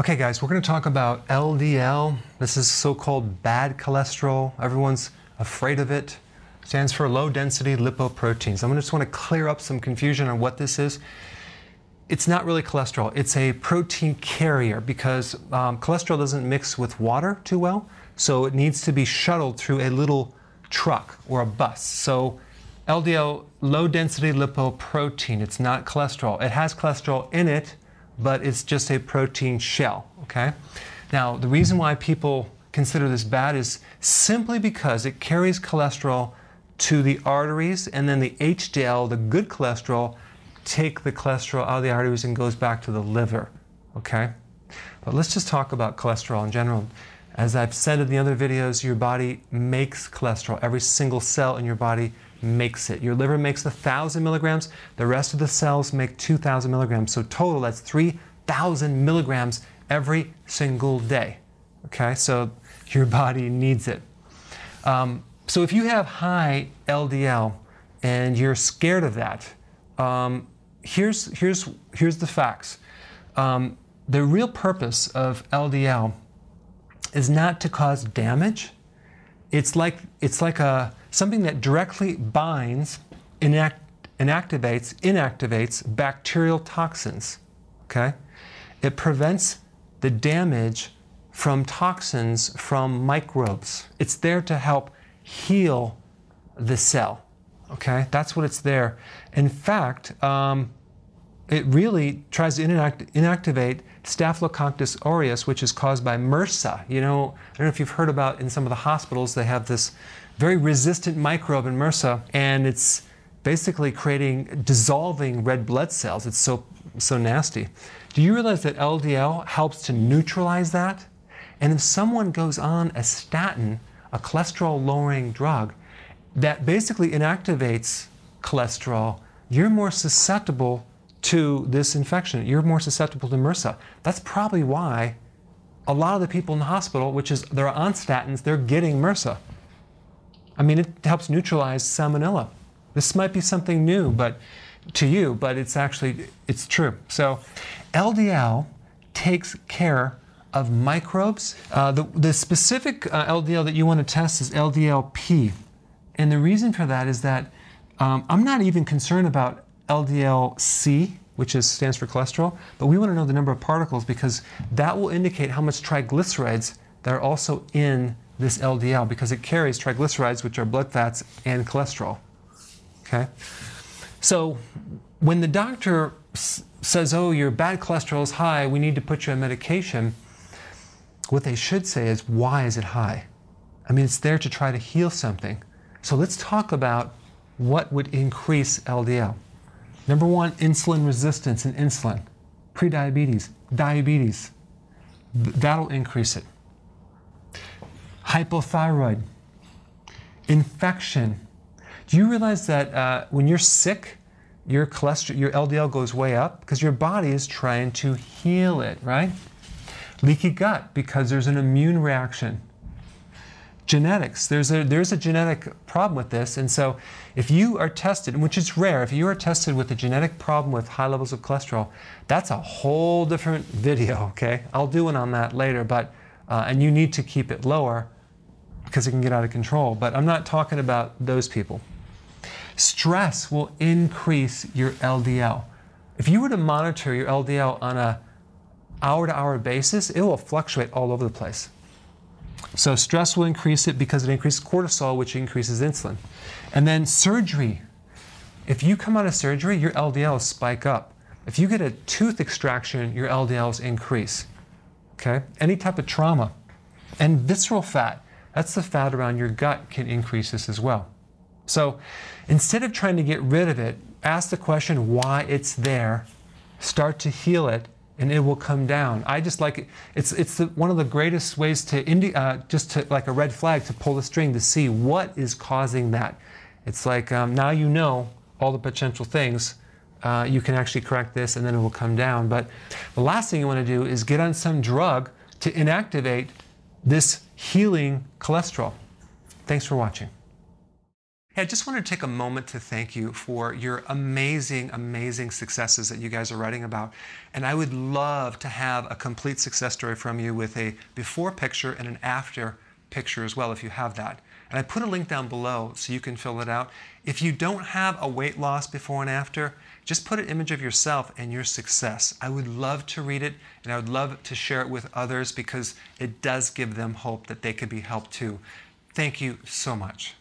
Okay guys, we're going to talk about LDL. This is so-called bad cholesterol. Everyone's afraid of it. It stands for low density lipoproteins. I just want to clear up some confusion on what this is. It's not really cholesterol. It's a protein carrier because cholesterol doesn't mix with water too well. So it needs to be shuttled through a little truck or a bus. So LDL, low density lipoprotein, it's not cholesterol. It has cholesterol in it, but it's just a protein shell, okay? Now, the reason why people consider this bad is simply because it carries cholesterol to the arteries, and then the HDL, the good cholesterol, take the cholesterol out of the arteries and goes back to the liver, okay? But let's just talk about cholesterol in general. As I've said in the other videos, your body makes cholesterol. Every single cell in your body makes it. Your liver makes 1,000 milligrams. The rest of the cells make 2,000 milligrams. So total, that's 3,000 milligrams every single day. Okay, so your body needs it. So if you have high LDL and you're scared of that, here's the facts. The real purpose of LDL is not to cause damage. It's like something that directly binds, inactivates bacterial toxins, okay? It prevents the damage from toxins from microbes. It's there to help heal the cell, okay? That's what it's there. In fact, it really tries to inactivate Staphylococcus aureus, which is caused by MRSA. You know, I don't know if you've heard about in some of the hospitals, they have this very resistant microbe in MRSA, and it's basically creating, dissolving red blood cells. It's so nasty. Do you realize that LDL helps to neutralize that? And if someone goes on a statin, a cholesterol-lowering drug, that basically inactivates cholesterol, you're more susceptible to this infection. You're more susceptible to MRSA. That's probably why a lot of the people in the hospital, which is they're on statins, they're getting MRSA. I mean, it helps neutralize salmonella. This might be something new but it's actually, it's true. So LDL takes care of microbes. The specific LDL that you want to test is LDL-P. And the reason for that is that I'm not even concerned about LDL-C, which stands for cholesterol, but we want to know the number of particles because that will indicate how much triglycerides that are also in this LDL because it carries triglycerides, which are blood fats and cholesterol, okay? So when the doctor says, oh, your bad cholesterol is high, we need to put you on medication, what they should say is, why is it high? I mean, it's there to try to heal something. So let's talk about what would increase LDL. Number one, insulin resistance and insulin, prediabetes, diabetes, that'll increase it. Hypothyroid, infection. Do you realize that when you're sick, your cholesterol, your LDL goes way up because your body is trying to heal it, right? Leaky gut because there's an immune reaction. Genetics, there's a genetic problem with this, and so if you are tested, which is rare, if you are tested with a genetic problem with high levels of cholesterol, that's a whole different video, okay? I'll do one on that later, but, and you need to keep it lower because it can get out of control, but I'm not talking about those people. Stress will increase your LDL. If you were to monitor your LDL on a hour-to-hour basis, it will fluctuate all over the place. So stress will increase it because it increases cortisol, which increases insulin. And then surgery. If you come out of surgery, your LDLs spike up. If you get a tooth extraction, your LDLs increase. Okay? Any type of trauma. And visceral fat, that's the fat around your gut, can increase this as well. So instead of trying to get rid of it, ask the question why it's there, start to heal it, and it will come down. I just like it. It's one of the greatest ways to, like a red flag, to pull the string to see what is causing that. It's like now you know all the potential things. You can actually correct this and then it will come down. But the last thing you want to do is get on some drug to inactivate this healing cholesterol. Thanks for watching. Hey, I just wanted to take a moment to thank you for your amazing, amazing successes that you guys are writing about. And I would love to have a complete success story from you with a before picture and an after picture as well, if you have that. And I put a link down below so you can fill it out. If you don't have a weight loss before and after, just put an image of yourself and your success. I would love to read it, and I would love to share it with others because it does give them hope that they could be helped too. Thank you so much.